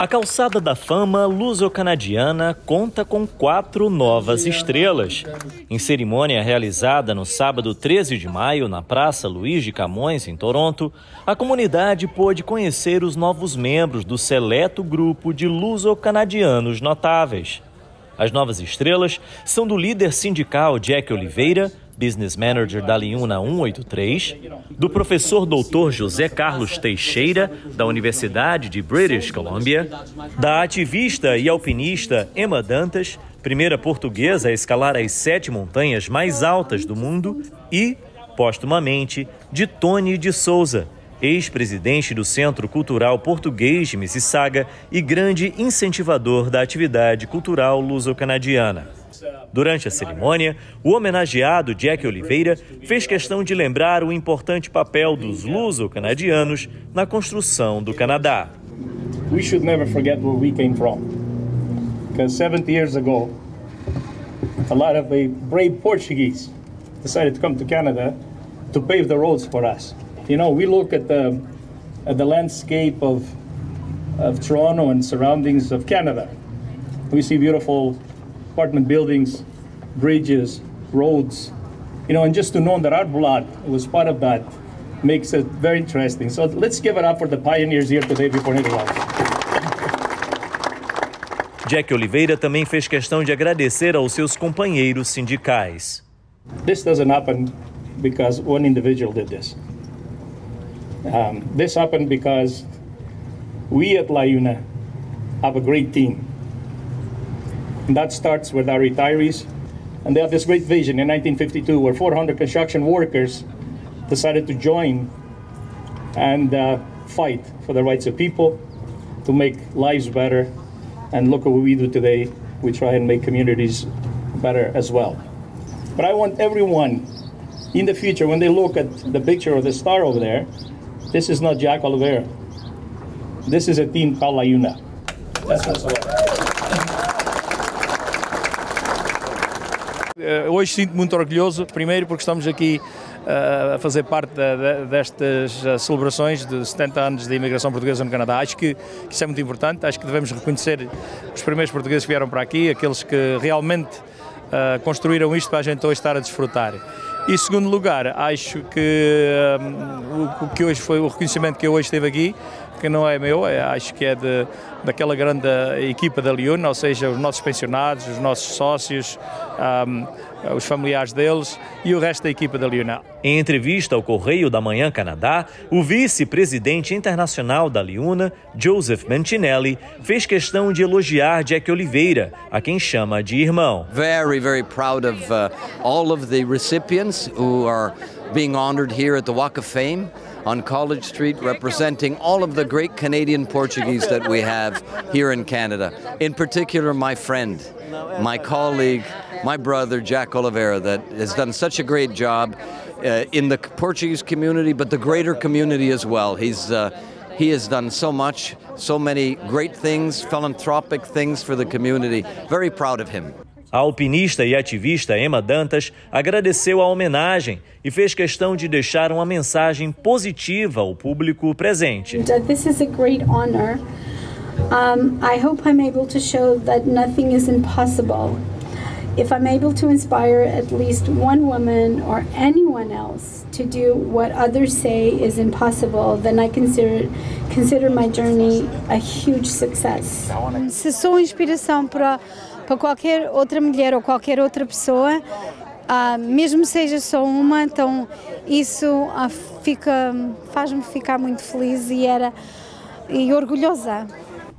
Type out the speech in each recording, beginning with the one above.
A Calçada da Fama luso-canadiana conta com 4 novas estrelas. Em cerimônia realizada no sábado 13 de maio, na Praça Luiz de Camões, em Toronto, a comunidade pôde conhecer os novos membros do seleto grupo de luso-canadianos notáveis. As novas estrelas são do líder sindical Jack Oliveira, business manager da Liuna 183, do professor doutor José Carlos Teixeira, da Universidade de British Columbia, da ativista e alpinista Emma Dantas, primeira portuguesa a escalar as 7 montanhas mais altas do mundo, e, postumamente, de Tony de Souza, ex-presidente do Centro Cultural Português de Mississauga e grande incentivador da atividade cultural luso-canadiana. Durante a cerimônia, o homenageado Jack Oliveira fez questão de lembrar o importante papel dos luso-canadianos na construção do Canadá. We should never forget where we came from, because 70 years ago, a lot of the brave Portuguese decided to come to Canada to pave the roads for us. You know, we look at the landscape of Toronto and surroundings of Canada. We see beautiful apartment buildings, bridges, roads, you know, and just to know that our blood was part of that makes it very interesting. So let's give it up for the pioneers here today before anything else. Jack Oliveira também fez questão de agradecer aos seus companheiros sindicais. This doesn't happen because one individual did this. This happened because we at Liuna have a great team. And that starts with our retirees, and they have this great vision in 1952 where 400 construction workers decided to join and fight for the rights of people, to make lives better, and look at what we do today. We try and make communities better as well. But I want everyone in the future, when they look at the picture of the star over there, this is not Jack Oliveira. This is a team called Liuna. That's what's all. Hoje sinto-me muito orgulhoso, primeiro porque estamos aqui a fazer parte destas celebrações de 70 anos de imigração portuguesa no Canadá. Acho que isso é muito importante, acho que devemos reconhecer os primeiros portugueses que vieram para aqui, aqueles que realmente construíram isto para a gente hoje estar a desfrutar. E, em segundo lugar, acho que o que hoje foi o reconhecimento que eu hoje tive aqui, que não é meu, acho que é daquela grande equipa da Liuna, ou seja, os nossos pensionados, os nossos sócios, os familiares deles e o resto da equipa da Liuna. Em entrevista ao Correio da Manhã Canadá, o vice-presidente internacional da Liuna, Joseph Mancinelli, fez questão de elogiar Jack Oliveira, a quem chama de irmão. Very, very proud of all of the recipients who are being honored here at the Walk of Fame on College Street, representing all of the great Canadian Portuguese that we have here in Canada. In particular, my friend, my colleague, my brother, Jack Oliveira, that has done such a great job in the Portuguese community, but the greater community as well. He has done so much, so many great things, philanthropic things for the community. Very proud of him. A alpinista e ativista Emma Dantas agradeceu a homenagem e fez questão de deixar uma mensagem positiva ao público presente. This is a great honor. I hope I'm able to show that nothing is impossible. If I'm able to inspire at least one woman or anyone else to do what others say is impossible, then I consider my journey a huge success. Se sou inspiração para qualquer outra mulher ou qualquer outra pessoa, mesmo seja só uma, então isso faz-me ficar muito feliz e orgulhosa.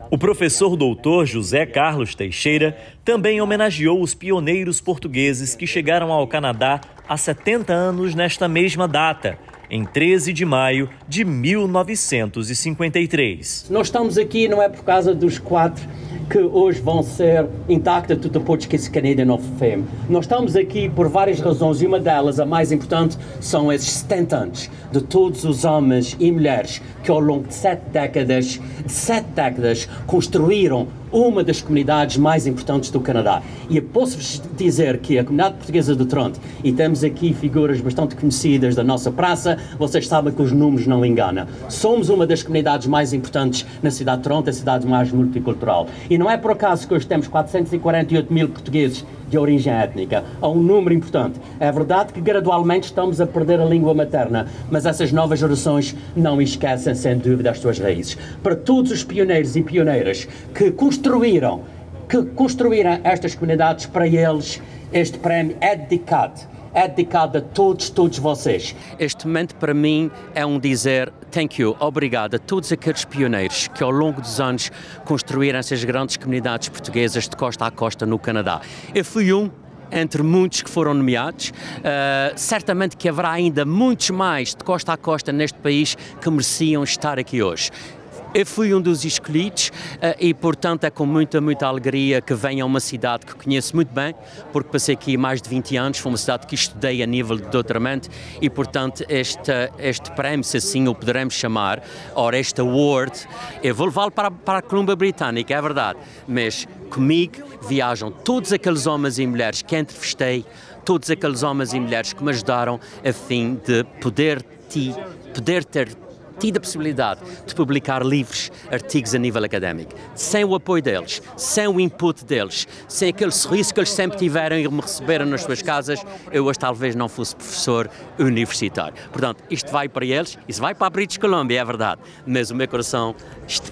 O professor doutor José Carlos Teixeira também homenageou os pioneiros portugueses que chegaram ao Canadá há 70 anos nesta mesma data, em 13 de maio de 1953. Nós estamos aqui não é por causa dos 4 que hoje vão ser intactas do Portuguese Canadian Hall of Fame. Nós estamos aqui por várias razões, e uma delas, a mais importante, são esses 70 anos de todos os homens e mulheres que ao longo de 7 décadas construíram uma das comunidades mais importantes do Canadá. E eu posso-vos dizer que a comunidade portuguesa de Toronto, e temos aqui figuras bastante conhecidas da nossa praça, vocês sabem que os números não enganam. Somos uma das comunidades mais importantes na cidade de Toronto, a cidade mais multicultural. E não é por acaso que hoje temos 448 mil portugueses de origem étnica. Há um número importante. É verdade que gradualmente estamos a perder a língua materna, mas essas novas gerações não esquecem, sem dúvida, as suas raízes. Para todos os pioneiros e pioneiras que construíram estas comunidades, para eles este prémio é dedicado. É dedicado a todos vocês. Este momento para mim é um dizer thank you, obrigado a todos aqueles pioneiros que ao longo dos anos construíram essas grandes comunidades portuguesas de costa a costa no Canadá. Eu fui um entre muitos que foram nomeados, certamente que haverá ainda muitos mais de costa a costa neste país que mereciam estar aqui hoje. Eu fui um dos escolhidos e, portanto, é com muita alegria que venho a uma cidade que conheço muito bem, porque passei aqui mais de 20 anos, foi uma cidade que estudei a nível de doutoramento e, portanto, este prémio, se assim o poderemos chamar, ou este award, eu vou levá-lo para a Colômbia Britânica, é verdade, mas comigo viajam todos aqueles homens e mulheres que entrevistei, todos aqueles homens e mulheres que me ajudaram a fim de poder ter tido a possibilidade de publicar livros, artigos a nível académico. Sem o apoio deles, sem o input deles, sem aquele sorriso que eles sempre tiveram e me receberam nas suas casas, eu hoje talvez não fosse professor universitário. Portanto, isto vai para eles, isso vai para a British Columbia, é verdade, mas o meu coração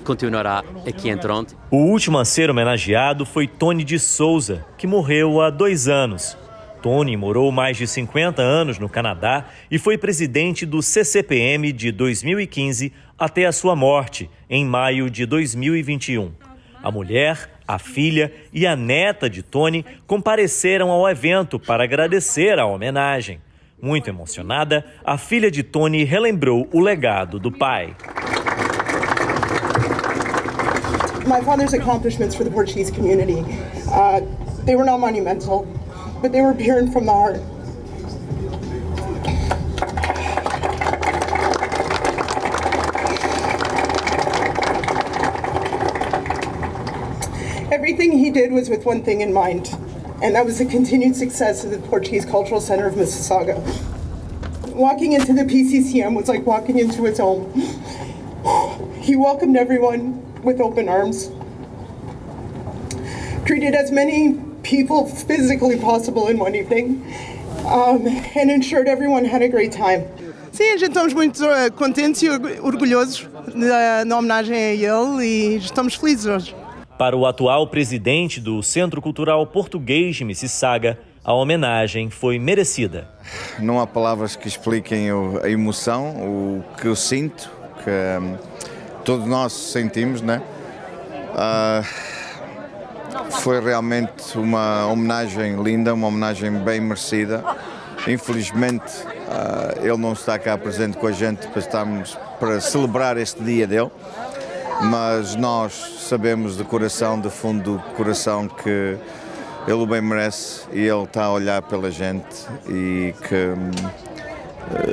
continuará aqui em Toronto. O último a ser homenageado foi Tony de Souza, que morreu há 2 anos. Tony morou mais de 50 anos no Canadá e foi presidente do CCPM de 2015 até a sua morte, em maio de 2021. A mulher, a filha e a neta de Tony compareceram ao evento para agradecer a homenagem. Muito emocionada, a filha de Tony relembrou o legado do pai. My father's accomplishments for the Portuguese community, they were not monumental. But they were peering from the heart. Everything he did was with one thing in mind, and that was the continued success of the Portuguese Cultural Center of Mississauga. Walking into the PCCM was like walking into his home. He welcomed everyone with open arms, treated as many people physically possible in one evening, and ensured everyone had a great time. Sim, a gente estamos muito contentes e orgulhosos na homenagem a ele e estamos felizes hoje. Para o atual presidente do Centro Cultural Português de Mississauga, a homenagem foi merecida. Não há palavras que expliquem a emoção, o que eu sinto, que todos nós sentimos, né? Foi realmente uma homenagem linda, uma homenagem bem merecida. Infelizmente, ele não está cá presente com a gente para celebrar este dia dele, mas nós sabemos de coração, de fundo do coração, que ele o bem merece e ele está a olhar pela gente e que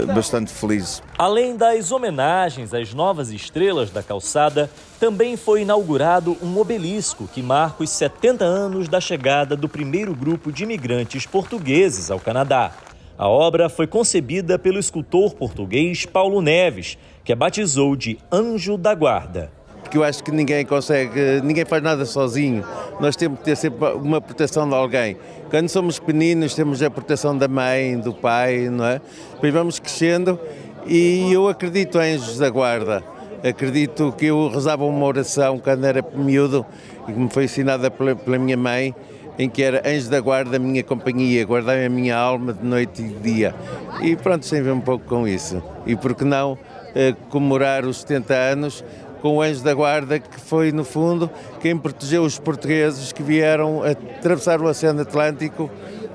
é bastante feliz. Além das homenagens às novas estrelas da calçada, também foi inaugurado um obelisco que marca os 70 anos da chegada do primeiro grupo de imigrantes portugueses ao Canadá. A obra foi concebida pelo escultor português Paulo Neves, que a batizou de Anjo da Guarda. Porque eu acho que ninguém faz nada sozinho. Nós temos que ter sempre uma proteção de alguém. Quando somos pequeninos temos a proteção da mãe, do pai, não é? Depois vamos crescendo e eu acredito em Anjos da Guarda. Acredito que eu rezava uma oração quando era miúdo e que me foi ensinada pela minha mãe, em que era anjo da guarda, minha companhia, guardai a minha alma de noite e de dia. E pronto, sempre um pouco com isso. E por que não comemorar os 70 anos com o anjo da guarda, que foi no fundo quem protegeu os portugueses que vieram atravessar o Oceano Atlântico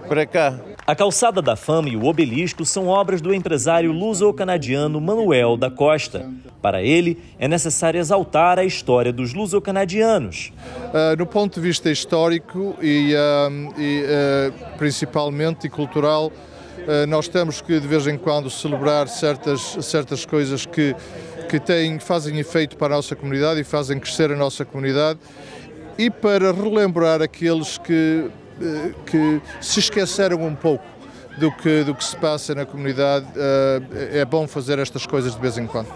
para cá. A Calçada da Fama e o Obelisco são obras do empresário luso-canadiano Manuel da Costa. Para ele, é necessário exaltar a história dos luso-canadianos. No ponto de vista histórico e principalmente cultural, nós temos que de vez em quando celebrar certas coisas que fazem efeito para a nossa comunidade e fazem crescer a nossa comunidade. e para relembrar aqueles que se esqueceram um pouco do que se passa na comunidade. É bom fazer estas coisas de vez em quando.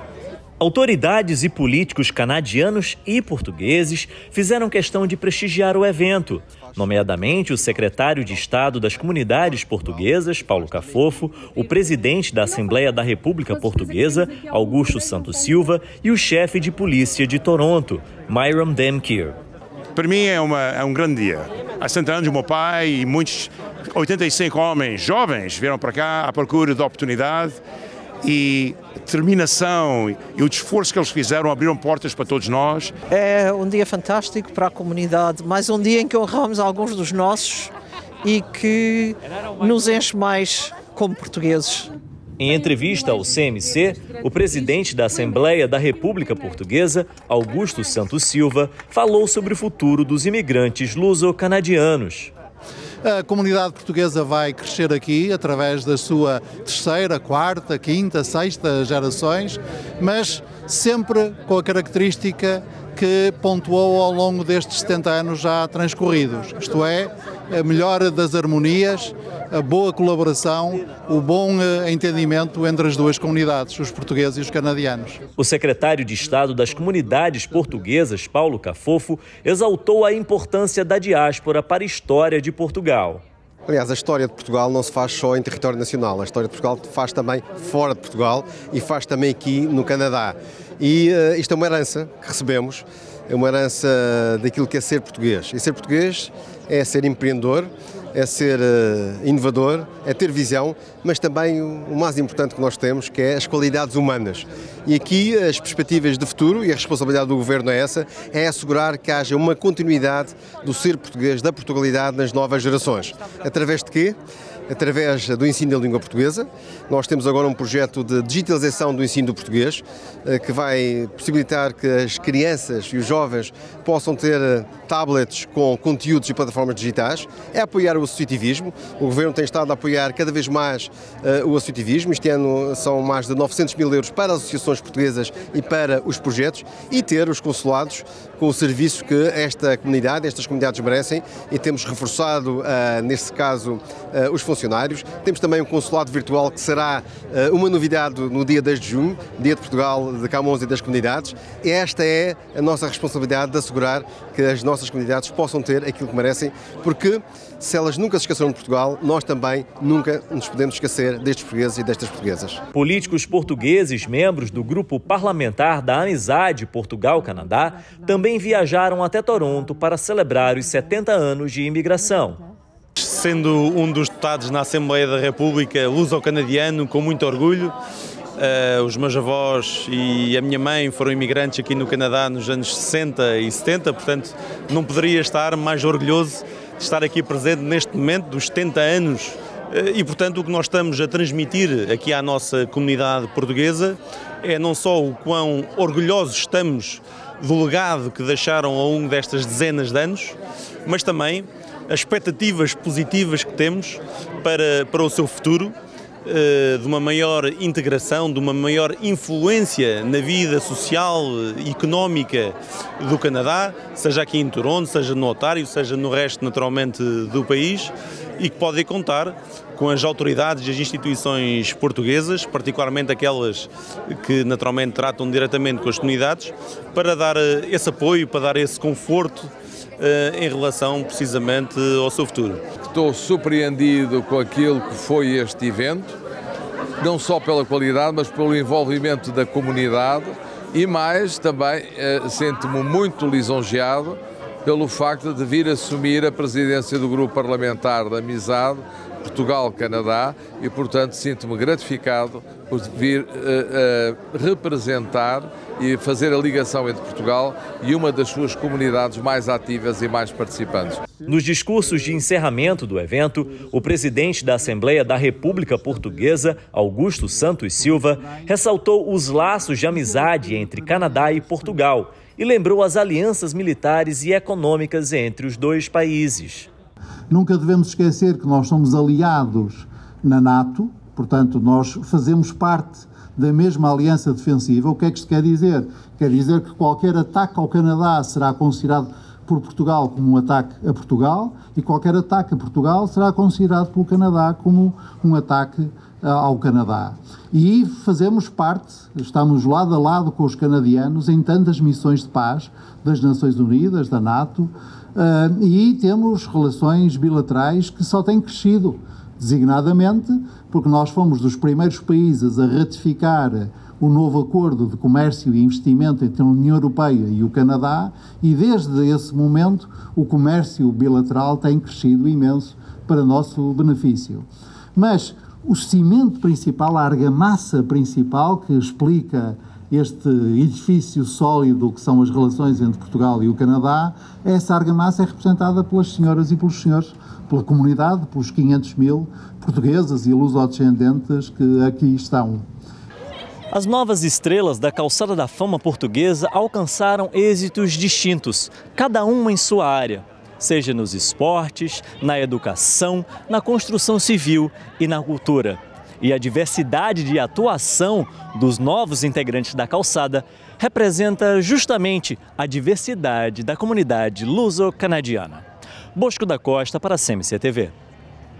Autoridades e políticos canadianos e portugueses fizeram questão de prestigiar o evento, nomeadamente o secretário de Estado das Comunidades Portuguesas, Paulo Cafofo, o presidente da Assembleia da República Portuguesa, Augusto Santos Silva, e o chefe de polícia de Toronto, Myron Demchir. Para mim é um grande dia. Há 100 anos, o meu pai e muitos 85 homens jovens vieram para cá à procura de oportunidade, e a determinação e o esforço que eles fizeram abriram portas para todos nós. É um dia fantástico para a comunidade, mais um dia em que honramos alguns dos nossos e que nos enche mais como portugueses. Em entrevista ao CMC, o presidente da Assembleia da República Portuguesa, Augusto Santos Silva, falou sobre o futuro dos imigrantes luso-canadianos. A comunidade portuguesa vai crescer aqui através da sua terceira, quarta, quinta, sexta gerações, mas sempre com a característica que pontuou ao longo destes 70 anos já transcorridos, isto é, a melhora das harmonias, a boa colaboração, o bom entendimento entre as duas comunidades, os portugueses e os canadianos. O secretário de Estado das Comunidades Portuguesas, Paulo Cafofo, exaltou a importância da diáspora para a história de Portugal. Aliás, a história de Portugal não se faz só em território nacional, a história de Portugal faz também fora de Portugal e faz também aqui no Canadá. E isto é uma herança que recebemos, é uma herança daquilo que é ser português. E ser português é ser empreendedor, é ser inovador, é ter visão, mas também o mais importante que nós temos, que é as qualidades humanas. E aqui as perspectivas de futuro, e a responsabilidade do Governo é essa, é assegurar que haja uma continuidade do ser português, da Portugalidade nas novas gerações. Através de quê? Através do ensino da língua portuguesa. Nós temos agora um projeto de digitalização do ensino do português, que vai possibilitar que as crianças e os jovens possam ter tablets com conteúdos e plataformas digitais. É apoiar o associativismo. O Governo tem estado a apoiar cada vez mais o associativismo. Este ano são mais de 900.000 euros para as associações portuguesas e para os projetos, e ter os consulados com o serviço que esta comunidade, estas comunidades merecem, e temos reforçado, neste caso, os funcionários. Temos também um consulado virtual, que será uma novidade no dia 10 de junho, dia de Portugal, de Camões e das comunidades. Esta é a nossa responsabilidade, de assegurar que as nossas comunidades possam ter aquilo que merecem, porque se elas nunca se esqueceram de Portugal, nós também nunca nos podemos esquecer destes portugueses e destas portuguesas. Políticos portugueses, membros do Grupo Parlamentar da Amizade Portugal-Canadá, também viajaram até Toronto para celebrar os 70 anos de imigração. Sendo um dos deputados na Assembleia da República luso-canadiano, com muito orgulho. Os meus avós e a minha mãe foram imigrantes aqui no Canadá nos anos 60 e 70, portanto não poderia estar mais orgulhoso de estar aqui presente neste momento dos 70 anos. E portanto o que nós estamos a transmitir aqui à nossa comunidade portuguesa é não só o quão orgulhosos estamos do legado que deixaram ao longo destas dezenas de anos, mas também as expectativas positivas que temos para o seu futuro, de uma maior integração, de uma maior influência na vida social e económica do Canadá, seja aqui em Toronto, seja no Ontario, seja no resto naturalmente do país, e que pode contar com as autoridades e as instituições portuguesas, particularmente aquelas que naturalmente tratam diretamente com as comunidades, para dar esse apoio, para dar esse conforto em relação precisamente ao seu futuro. Estou surpreendido com aquilo que foi este evento, não só pela qualidade, mas pelo envolvimento da comunidade, e mais também sinto-me muito lisonjeado pelo facto de vir assumir a presidência do Grupo Parlamentar da Amizade Portugal-Canadá, e portanto sinto-me gratificado por vir representar e fazer a ligação entre Portugal e uma das suas comunidades mais ativas e mais participantes. Nos discursos de encerramento do evento, o presidente da Assembleia da República Portuguesa, Augusto Santos Silva, ressaltou os laços de amizade entre Canadá e Portugal e lembrou as alianças militares e econômicas entre os dois países. Nunca devemos esquecer que nós somos aliados na NATO, portanto, nós fazemos parte da mesma aliança defensiva. O que é que isto quer dizer? Quer dizer que qualquer ataque ao Canadá será considerado por Portugal como um ataque a Portugal, e qualquer ataque a Portugal será considerado pelo Canadá como um ataque ao Canadá. E fazemos parte, estamos lado a lado com os canadianos em tantas missões de paz das Nações Unidas, da NATO, e temos relações bilaterais que só têm crescido, designadamente porque nós fomos dos primeiros países a ratificar o novo acordo de comércio e investimento entre a União Europeia e o Canadá, e desde esse momento o comércio bilateral tem crescido imenso para nosso benefício. Mas o cimento principal, a argamassa principal que explica este edifício sólido que são as relações entre Portugal e o Canadá, essa argamassa é representada pelas senhoras e pelos senhores, pela comunidade, pelos 500 mil portuguesas e lusodescendentes que aqui estão. As novas estrelas da Calçada da Fama portuguesa alcançaram êxitos distintos, cada uma em sua área, seja nos esportes, na educação, na construção civil e na cultura. E a diversidade de atuação dos novos integrantes da Calçada representa justamente a diversidade da comunidade luso-canadiana. Bosco da Costa para a CMC TV.